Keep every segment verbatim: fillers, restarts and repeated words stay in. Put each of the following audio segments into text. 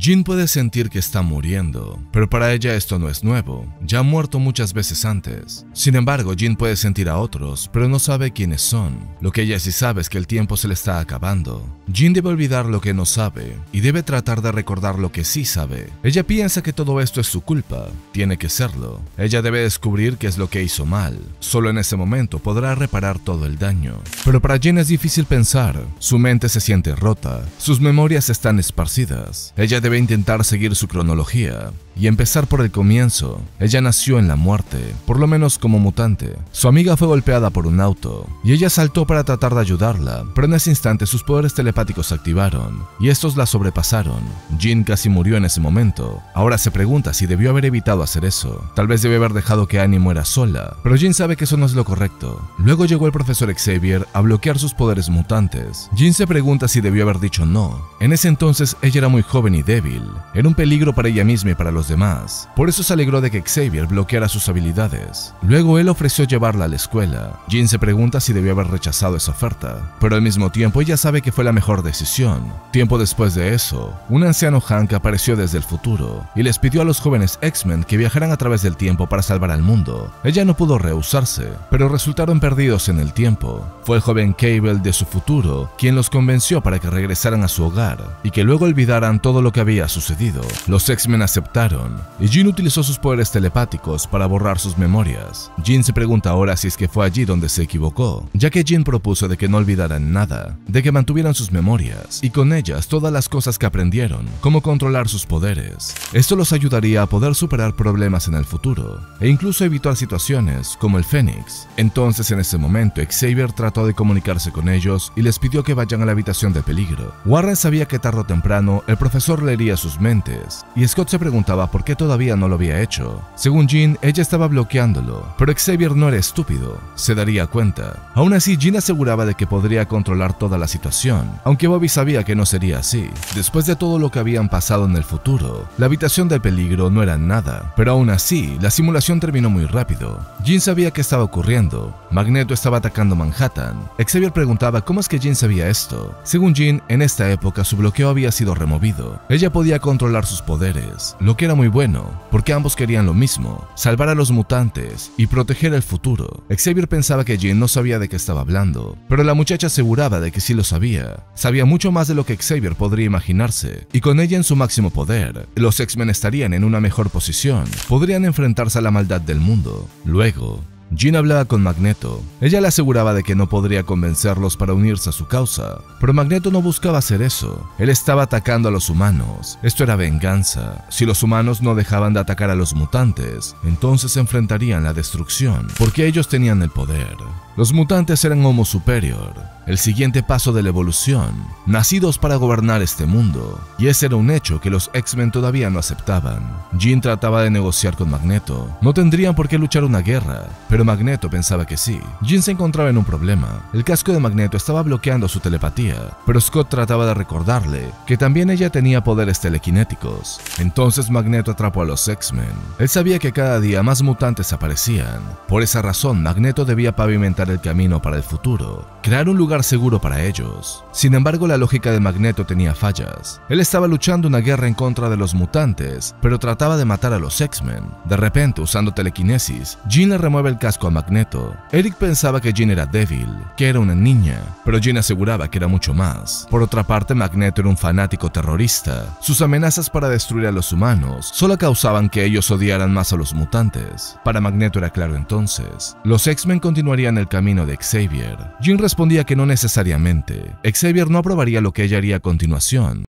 Jean puede sentir que está muriendo, pero para ella esto no es nuevo, ya ha muerto muchas veces antes. Sin embargo, Jean puede sentir a otros, pero no sabe quiénes son. Lo que ella sí sabe es que el tiempo se le está acabando. Jean debe olvidar lo que no sabe y debe tratar de recordar lo que sí sabe. Ella piensa que todo esto es su culpa, tiene que serlo. Ella debe descubrir qué es lo que hizo mal. Solo en ese momento podrá reparar todo el daño. Pero para Jean es difícil pensar, su mente se siente rota, sus memorias están esparcidas. Ella debe intentar seguir su cronología y empezar por el comienzo. Ella nació en la muerte, por lo menos como mutante. Su amiga fue golpeada por un auto y ella saltó para tratar de ayudarla, pero en ese instante sus poderes telepáticos se activaron y estos la sobrepasaron. Jean casi murió en ese momento. Ahora se pregunta si debió haber evitado hacer eso. Tal vez debe haber dejado que Annie muera sola, pero Jean sabe que eso no es lo correcto. Luego llegó el profesor Xavier a bloquear sus poderes mutantes. Jean se pregunta si debió haber dicho no. En ese entonces ella era muy joven y débil, era un peligro para ella misma y para los demás, por eso se alegró de que Xavier bloqueara sus habilidades. Luego él ofreció llevarla a la escuela. Jean se pregunta si debió haber rechazado esa oferta, pero al mismo tiempo ella sabe que fue la mejor decisión. Tiempo después de eso, un anciano Hank apareció desde el futuro y les pidió a los jóvenes X-Men que viajaran a través del tiempo para salvar al mundo. Ella no pudo rehusarse, pero resultaron perdidos en el tiempo. Fue el joven Cable de su futuro quien los convenció para que regresaran a su hogar y que luego olvidaran todo lo que había sucedido. Los X-Men aceptaron y Jean utilizó sus poderes telepáticos para borrar sus memorias. Jean se pregunta ahora si es que fue allí donde se equivocó, ya que Jean propuso de que no olvidaran nada, de que mantuvieran sus memorias y con ellas todas las cosas que aprendieron, como controlar sus poderes. Esto los ayudaría a poder superar problemas en el futuro e incluso evitar situaciones como el Fénix. Entonces en ese momento Xavier trató de comunicarse con ellos y les pidió que vayan a la habitación de peligro. Warren sabía que tarde o temprano el profesor leería sus mentes y Scott se preguntaba por qué todavía no lo había hecho. Según Jean, ella estaba bloqueándolo, pero Xavier no era estúpido, se daría cuenta. Aún así, Jean aseguraba de que podría controlar toda la situación, aunque Bobby sabía que no sería así. Después de todo lo que habían pasado en el futuro, la habitación del peligro no era nada, pero aún así, la simulación terminó muy rápido. Jean sabía qué estaba ocurriendo. Magneto estaba atacando Manhattan. Xavier preguntaba cómo es que Jean sabía esto. Según Jean, en esta época su bloqueo había sido removido. Ella podía controlar sus poderes, lo que era muy bueno, porque ambos querían lo mismo, salvar a los mutantes y proteger el futuro. Xavier pensaba que Jean no sabía de qué estaba hablando, pero la muchacha aseguraba de que sí lo sabía. Sabía mucho más de lo que Xavier podría imaginarse, y con ella en su máximo poder, los X-Men estarían en una mejor posición, podrían enfrentarse a la maldad del mundo. Luego, Jean hablaba con Magneto. Ella le aseguraba de que no podría convencerlos para unirse a su causa, pero Magneto no buscaba hacer eso. Él estaba atacando a los humanos. Esto era venganza. Si los humanos no dejaban de atacar a los mutantes, entonces se enfrentarían a la destrucción, porque ellos tenían el poder. Los mutantes eran Homo Superior, el siguiente paso de la evolución, nacidos para gobernar este mundo, y ese era un hecho que los X-Men todavía no aceptaban. Jean trataba de negociar con Magneto. No tendrían por qué luchar una guerra, pero Magneto pensaba que sí. Jean se encontraba en un problema. El casco de Magneto estaba bloqueando su telepatía, pero Scott trataba de recordarle que también ella tenía poderes telequinéticos. Entonces Magneto atrapó a los X-Men. Él sabía que cada día más mutantes aparecían. Por esa razón, Magneto debía pavimentar el camino para el futuro, crear un lugar seguro para ellos. Sin embargo, la lógica de Magneto tenía fallas. Él estaba luchando una guerra en contra de los mutantes, pero trataba de matar a los X-Men. De repente, usando telequinesis, Jean le remueve el casco a Magneto. Eric pensaba que Jean era débil, que era una niña, pero Jean aseguraba que era mucho más. Por otra parte, Magneto era un fanático terrorista. Sus amenazas para destruir a los humanos solo causaban que ellos odiaran más a los mutantes. Para Magneto era claro entonces. Los X-Men continuarían el camino de Xavier. Jean respondía que no necesariamente. Xavier no aprobaría lo que ella haría a continuación.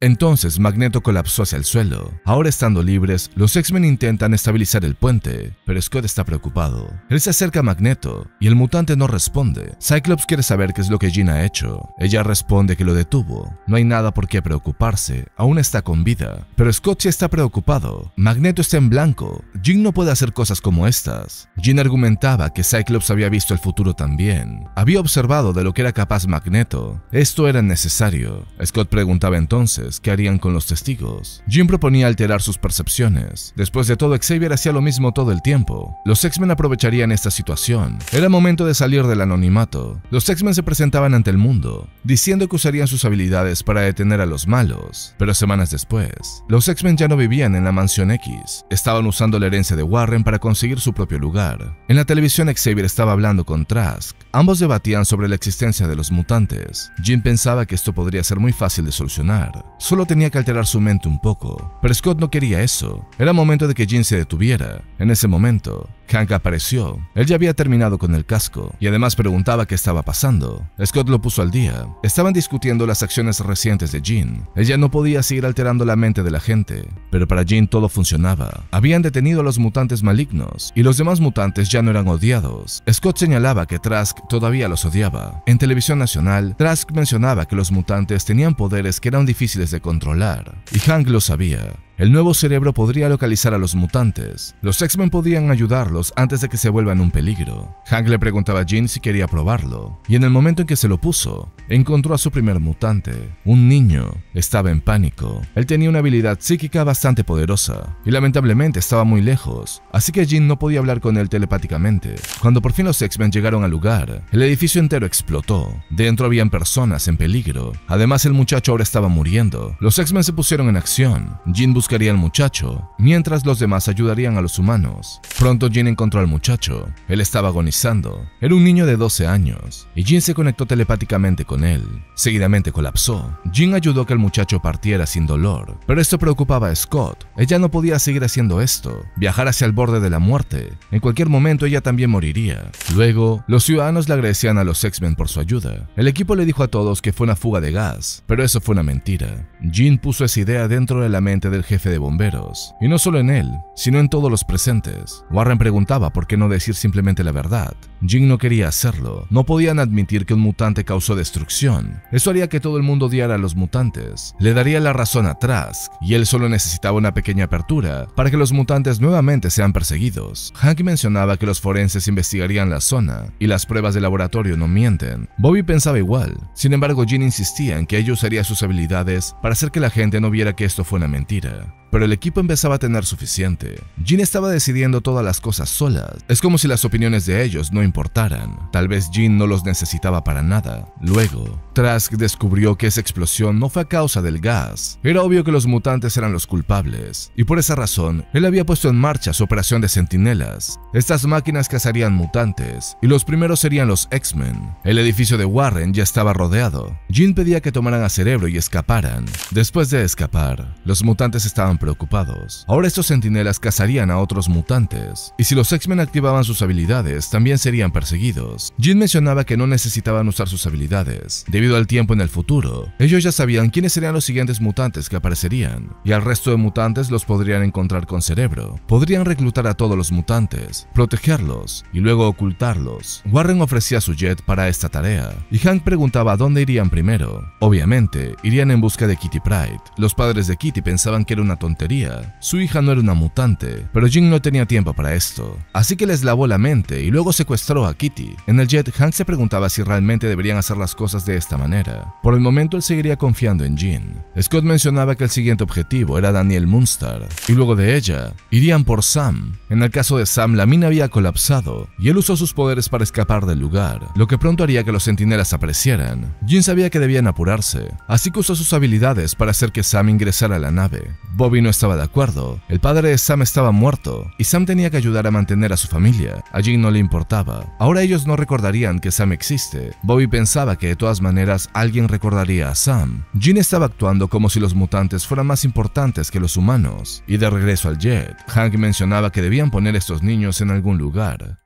Entonces Magneto colapsó hacia el suelo. Ahora estando libres, los X-Men intentan estabilizar el puente, pero Scott está preocupado. Él se acerca a Magneto y el mutante no responde. Cyclops quiere saber qué es lo que Jean ha hecho. Ella responde que lo detuvo. No hay nada por qué preocuparse, aún está con vida. Pero Scott sí está preocupado. Magneto está en blanco. Jean no puede hacer cosas como estas. Jean argumentaba que Cyclops había visto el futuro también. Había observado de lo que era capaz Magneto. Esto era necesario. Scott preguntaba entonces entonces, ¿qué harían con los testigos? Jean proponía alterar sus percepciones. Después de todo, Xavier hacía lo mismo todo el tiempo. Los X-Men aprovecharían esta situación. Era momento de salir del anonimato. Los X-Men se presentaban ante el mundo, diciendo que usarían sus habilidades para detener a los malos. Pero semanas después, los X-Men ya no vivían en la Mansión X. Estaban usando la herencia de Warren para conseguir su propio lugar. En la televisión, Xavier estaba hablando con Trask. Ambos debatían sobre la existencia de los mutantes. Jean pensaba que esto podría ser muy fácil de solucionar. Solo tenía que alterar su mente un poco, pero Scott no quería eso. Era momento de que Jean se detuviera. En ese momento, Hank apareció. Él ya había terminado con el casco y además preguntaba qué estaba pasando. Scott lo puso al día. Estaban discutiendo las acciones recientes de Jean. Ella no podía seguir alterando la mente de la gente, pero para Jean todo funcionaba. Habían detenido a los mutantes malignos y los demás mutantes ya no eran odiados. Scott señalaba que Trask todavía los odiaba. En televisión nacional, Trask mencionaba que los mutantes tenían poderes que eran difíciles de controlar y Hank lo sabía. El nuevo cerebro podría localizar a los mutantes. Los X-Men podían ayudarlos antes de que se vuelvan un peligro. Hank le preguntaba a Jean si quería probarlo, y en el momento en que se lo puso, encontró a su primer mutante. Un niño. Estaba en pánico. Él tenía una habilidad psíquica bastante poderosa, y lamentablemente estaba muy lejos, así que Jean no podía hablar con él telepáticamente. Cuando por fin los X-Men llegaron al lugar, el edificio entero explotó. Dentro habían personas en peligro. Además, el muchacho ahora estaba muriendo. Los X-Men se pusieron en acción. Jean buscó buscaría al muchacho, mientras los demás ayudarían a los humanos. Pronto Jean encontró al muchacho. Él estaba agonizando. Era un niño de doce años, y Jean se conectó telepáticamente con él. Seguidamente colapsó. Jean ayudó a que el muchacho partiera sin dolor, pero esto preocupaba a Scott. Ella no podía seguir haciendo esto, viajar hacia el borde de la muerte. En cualquier momento ella también moriría. Luego, los ciudadanos le agradecían a los X-Men por su ayuda. El equipo le dijo a todos que fue una fuga de gas, pero eso fue una mentira. Jean puso esa idea dentro de la mente del jefe de bomberos, y no solo en él, sino en todos los presentes. Warren preguntaba por qué no decir simplemente la verdad. Jean no quería hacerlo. No podían admitir que un mutante causó destrucción. Eso haría que todo el mundo odiara a los mutantes. Le daría la razón a Trask, y él solo necesitaba una pequeña apertura para que los mutantes nuevamente sean perseguidos. Hank mencionaba que los forenses investigarían la zona, y las pruebas de laboratorio no mienten. Bobby pensaba igual. Sin embargo, Jean insistía en que ella usaría sus habilidades para hacer que la gente no viera que esto fue una mentira. Pero el equipo empezaba a tener suficiente. Jean estaba decidiendo todas las cosas solas. Es como si las opiniones de ellos no importaran. Tal vez Jean no los necesitaba para nada. Luego, Trask descubrió que esa explosión no fue a causa del gas. Era obvio que los mutantes eran los culpables, y por esa razón, él había puesto en marcha su operación de centinelas. Estas máquinas cazarían mutantes, y los primeros serían los X-Men. El edificio de Warren ya estaba rodeado. Jean pedía que tomaran a Cerebro y escaparan. Después de escapar, los mutantes estaban preocupados. Ahora estos centinelas cazarían a otros mutantes, y si los X-Men activaban sus habilidades, también serían perseguidos. Jean mencionaba que no necesitaban usar sus habilidades. Debido al tiempo en el futuro, ellos ya sabían quiénes serían los siguientes mutantes que aparecerían, y al resto de mutantes los podrían encontrar con Cerebro. Podrían reclutar a todos los mutantes, protegerlos, y luego ocultarlos. Warren ofrecía su jet para esta tarea, y Hank preguntaba a dónde irían primero. Obviamente, irían en busca de Kitty Pryde. Los padres de Kitty pensaban que era una tontería. Su hija no era una mutante, pero Jean no tenía tiempo para esto. Así que les lavó la mente y luego secuestró a Kitty. En el jet, Hank se preguntaba si realmente deberían hacer las cosas de esta manera. Por el momento, él seguiría confiando en Jean. Scott mencionaba que el siguiente objetivo era Daniel Moonstar, y luego de ella, irían por Sam. En el caso de Sam, la mina había colapsado, y él usó sus poderes para escapar del lugar, lo que pronto haría que los centinelas aparecieran. Jean sabía que debían apurarse, así que usó sus habilidades para hacer que Sam ingresara a la nave. Bobby no estaba de acuerdo. El padre de Sam estaba muerto y Sam tenía que ayudar a mantener a su familia. A Jean no le importaba. Ahora ellos no recordarían que Sam existe. Bobby pensaba que de todas maneras alguien recordaría a Sam. Jean estaba actuando como si los mutantes fueran más importantes que los humanos. Y de regreso al jet, Hank mencionaba que debían poner a estos niños en algún lugar.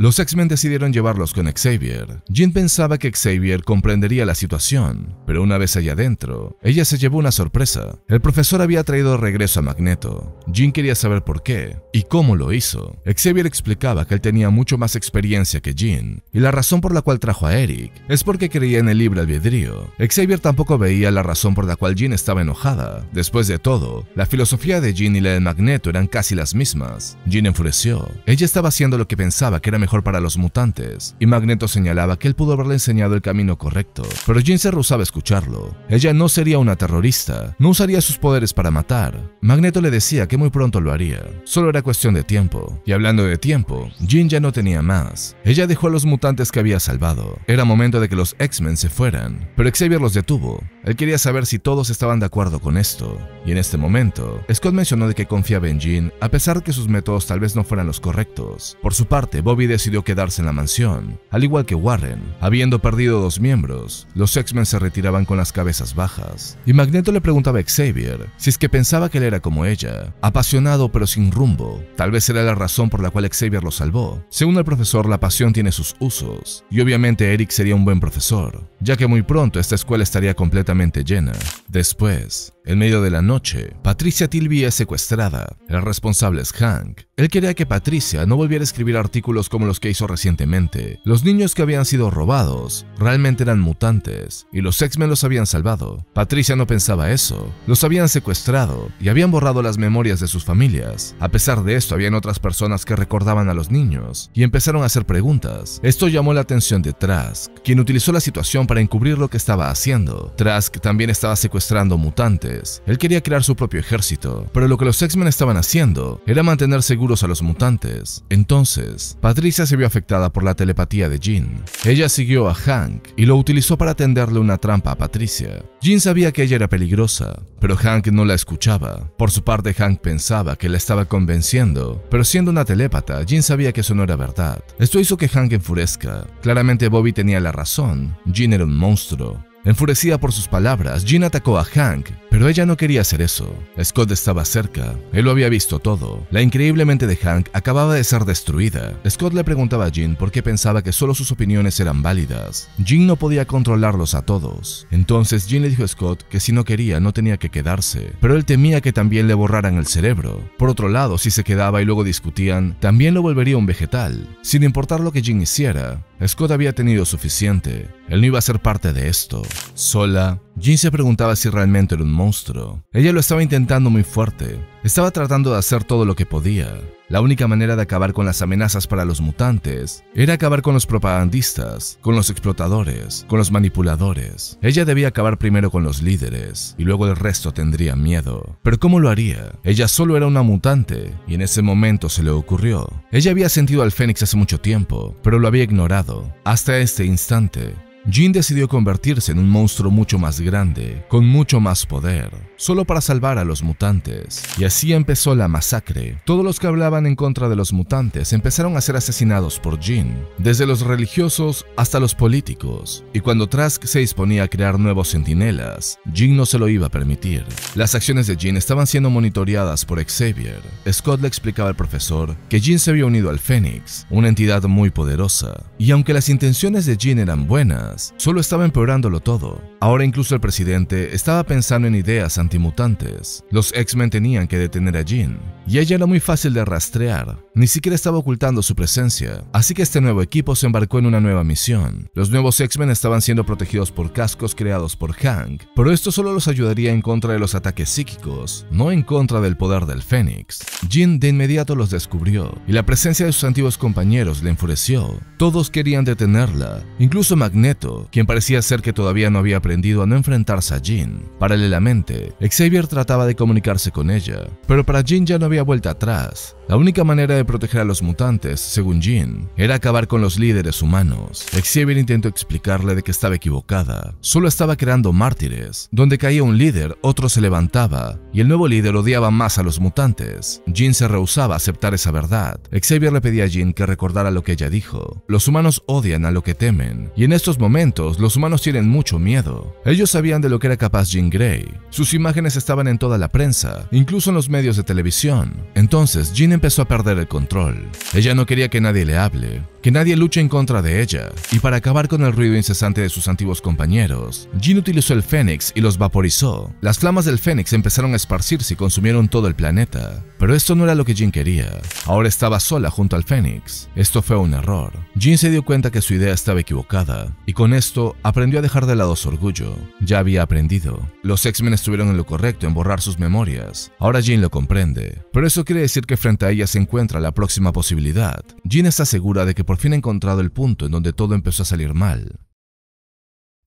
Los X-Men decidieron llevarlos con Xavier. Jean pensaba que Xavier comprendería la situación, pero una vez allá adentro, ella se llevó una sorpresa. El profesor había traído de regreso a Magneto. Jean quería saber por qué y cómo lo hizo. Xavier explicaba que él tenía mucho más experiencia que Jean, y la razón por la cual trajo a Eric es porque creía en el libre albedrío. Xavier tampoco veía la razón por la cual Jean estaba enojada. Después de todo, la filosofía de Jean y la de Magneto eran casi las mismas. Jean enfureció. Ella estaba haciendo lo que pensaba que era mejor mejor para los mutantes, y Magneto señalaba que él pudo haberle enseñado el camino correcto, pero Jean se rehusaba a escucharlo. Ella no sería una terrorista, no usaría sus poderes para matar. Magneto le decía que muy pronto lo haría, solo era cuestión de tiempo. Y hablando de tiempo, Jean ya no tenía más. Ella dejó a los mutantes que había salvado. Era momento de que los X-Men se fueran, pero Xavier los detuvo. Él quería saber si todos estaban de acuerdo con esto, y en este momento, Scott mencionó de que confiaba en Jean a pesar de que sus métodos tal vez no fueran los correctos. Por su parte, Bobby decidió quedarse en la mansión, al igual que Warren. Habiendo perdido dos miembros, los X-Men se retiraban con las cabezas bajas, y Magneto le preguntaba a Xavier si es que pensaba que él era como ella, apasionado pero sin rumbo. Tal vez era la razón por la cual Xavier lo salvó. Según el profesor, la pasión tiene sus usos, y obviamente Eric sería un buen profesor, ya que muy pronto esta escuela estaría completamente llena. Después, en medio de la noche, Patricia Tilby es secuestrada. El responsable es Hank. Él quería que Patricia no volviera a escribir artículos como los que hizo recientemente. Los niños que habían sido robados realmente eran mutantes, y los X-Men los habían salvado. Patricia no pensaba eso. Los habían secuestrado y habían borrado las memorias de sus familias. A pesar de esto, habían otras personas que recordaban a los niños y empezaron a hacer preguntas. Esto llamó la atención de Trask, quien utilizó la situación para encubrir lo que estaba haciendo. Trask también estaba secuestrando mutantes. Él quería crear su propio ejército, pero lo que los X-Men estaban haciendo era mantener seguros a los mutantes. Entonces, Patricia se vio afectada por la telepatía de Jean. Ella siguió a Hank y lo utilizó para tenderle una trampa a Patricia. Jean sabía que ella era peligrosa, pero Hank no la escuchaba. Por su parte, Hank pensaba que la estaba convenciendo, pero siendo una telépata, Jean sabía que eso no era verdad. Esto hizo que Hank enfurezca. Claramente Bobby tenía la razón, Jean era un monstruo. Enfurecida por sus palabras, Jean atacó a Hank, pero ella no quería hacer eso. Scott estaba cerca, él lo había visto todo. La increíble mente de Hank acababa de ser destruida. Scott le preguntaba a Jean por qué pensaba que solo sus opiniones eran válidas. Jean no podía controlarlos a todos. Entonces Jean le dijo a Scott que si no quería no tenía que quedarse, pero él temía que también le borraran el cerebro. Por otro lado, si se quedaba y luego discutían, también lo volvería un vegetal. Sin importar lo que Jean hiciera, Scott había tenido suficiente. Él no iba a ser parte de esto. Sola, Jean se preguntaba si realmente era un monstruo. Ella lo estaba intentando muy fuerte. Estaba tratando de hacer todo lo que podía. La única manera de acabar con las amenazas para los mutantes era acabar con los propagandistas, con los explotadores, con los manipuladores. Ella debía acabar primero con los líderes, y luego el resto tendría miedo. Pero ¿cómo lo haría? Ella solo era una mutante, y en ese momento se le ocurrió. Ella había sentido al Fénix hace mucho tiempo, pero lo había ignorado. Hasta este instante, Jean decidió convertirse en un monstruo mucho más grande, con mucho más poder, solo para salvar a los mutantes. Y así empezó la masacre. Todos los que hablaban en contra de los mutantes empezaron a ser asesinados por Jean, desde los religiosos hasta los políticos. Y cuando Trask se disponía a crear nuevos centinelas, Jean no se lo iba a permitir. Las acciones de Jean estaban siendo monitoreadas por Xavier. Scott le explicaba al profesor que Jean se había unido al Fénix, una entidad muy poderosa. Y aunque las intenciones de Jean eran buenas, solo estaba empeorándolo todo. Ahora incluso el presidente estaba pensando en ideas antimutantes. Los X-Men tenían que detener a Jean, y ella era muy fácil de rastrear. Ni siquiera estaba ocultando su presencia. Así que este nuevo equipo se embarcó en una nueva misión. Los nuevos X-Men estaban siendo protegidos por cascos creados por Hank, pero esto solo los ayudaría en contra de los ataques psíquicos, no en contra del poder del Fénix. Jean de inmediato los descubrió, y la presencia de sus antiguos compañeros le enfureció. Todos querían detenerla, incluso Magneto, quien parecía ser que todavía no había aprendido a no enfrentarse a Jean. Paralelamente, Xavier trataba de comunicarse con ella, pero para Jean ya no había vuelta atrás. La única manera de proteger a los mutantes, según Jean, era acabar con los líderes humanos. Xavier intentó explicarle de que estaba equivocada. Solo estaba creando mártires. Donde caía un líder, otro se levantaba, y el nuevo líder odiaba más a los mutantes. Jean se rehusaba a aceptar esa verdad. Xavier le pedía a Jean que recordara lo que ella dijo. Los humanos odian a lo que temen, y en estos momentos los humanos tienen mucho miedo. Ellos sabían de lo que era capaz Jean Grey. Sus imágenes estaban en toda la prensa, incluso en los medios de televisión. Entonces, Jean empezó a perder el control. Ella no quería que nadie le hable, que nadie luche en contra de ella, y para acabar con el ruido incesante de sus antiguos compañeros, Jean utilizó el Fénix y los vaporizó. Las flamas del Fénix empezaron a esparcirse y consumieron todo el planeta, pero esto no era lo que Jean quería. Ahora estaba sola junto al Fénix. Esto fue un error. Jean se dio cuenta que su idea estaba equivocada, y con esto aprendió a dejar de lado su orgullo. Ya había aprendido. Los X-Men estuvieron en lo correcto en borrar sus memorias. Ahora Jean lo comprende, pero eso quiere decir que frente a ella se encuentra la próxima posibilidad. Jean está segura de que por fin ha encontrado el punto en donde todo empezó a salir mal.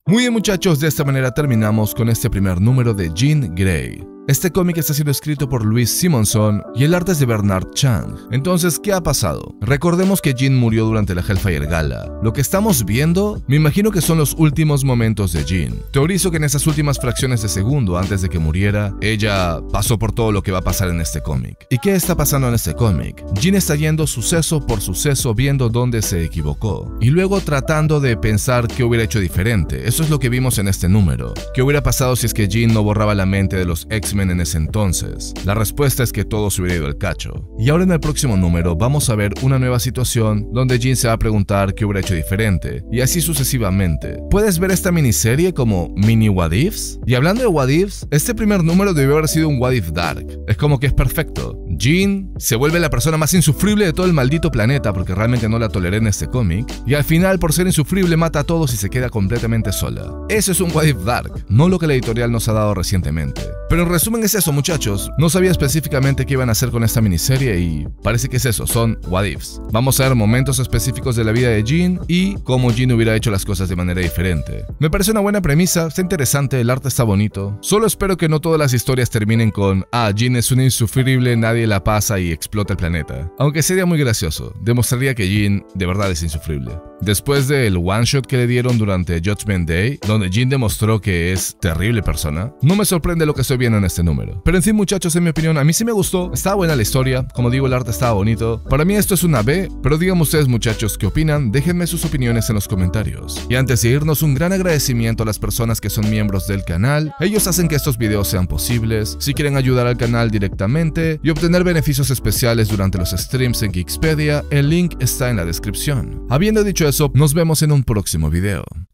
Muy bien, muchachos, de esta manera terminamos con este primer número de Jean Grey. Este cómic está siendo escrito por Luis Simonson y el arte es de Bernard Chang. Entonces, ¿qué ha pasado? Recordemos que Jean murió durante la Hellfire Gala. Lo que estamos viendo, me imagino que son los últimos momentos de Jean. Teorizo que en esas últimas fracciones de segundo antes de que muriera, ella pasó por todo lo que va a pasar en este cómic. ¿Y qué está pasando en este cómic? Jean está yendo suceso por suceso viendo dónde se equivocó y luego tratando de pensar qué hubiera hecho diferente. Eso es lo que vimos en este número. ¿Qué hubiera pasado si es que Jean no borraba la mente de los ex en ese entonces? La respuesta es que todo se hubiera ido al cacho. Y ahora en el próximo número vamos a ver una nueva situación donde Jean se va a preguntar qué hubiera hecho diferente, y así sucesivamente. ¿Puedes ver esta miniserie como mini what ifs? Y hablando de what ifs, este primer número debió haber sido un what if dark. Es como que es perfecto. Jean se vuelve la persona más insufrible de todo el maldito planeta, porque realmente no la toleré en este cómic, y al final por ser insufrible mata a todos y se queda completamente sola. Eso es un what if dark, no lo que la editorial nos ha dado recientemente. Pero en resumen es eso, muchachos. No sabía específicamente qué iban a hacer con esta miniserie y parece que es eso, son what ifs. Vamos a ver momentos específicos de la vida de Jean y cómo Jean hubiera hecho las cosas de manera diferente. Me parece una buena premisa, está interesante, el arte está bonito. Solo espero que no todas las historias terminen con ah, Jean es una insufrible, nadie la pasa y explota el planeta. Aunque sería muy gracioso, demostraría que Jean de verdad es insufrible. Después del one shot que le dieron durante Judgment Day, donde Jean demostró que es terrible persona, no me sorprende lo que estoy viendo en este número. Pero en fin, muchachos, en mi opinión, a mí sí me gustó, estaba buena la historia, como digo, el arte estaba bonito. Para mí esto es una B, pero díganme ustedes, muchachos, ¿qué opinan? Déjenme sus opiniones en los comentarios. Y antes de irnos, un gran agradecimiento a las personas que son miembros del canal, ellos hacen que estos videos sean posibles. Si quieren ayudar al canal directamente y obtener beneficios especiales durante los streams en Geekspedia, el link está en la descripción. Habiendo dicho eso, nos vemos en un próximo video.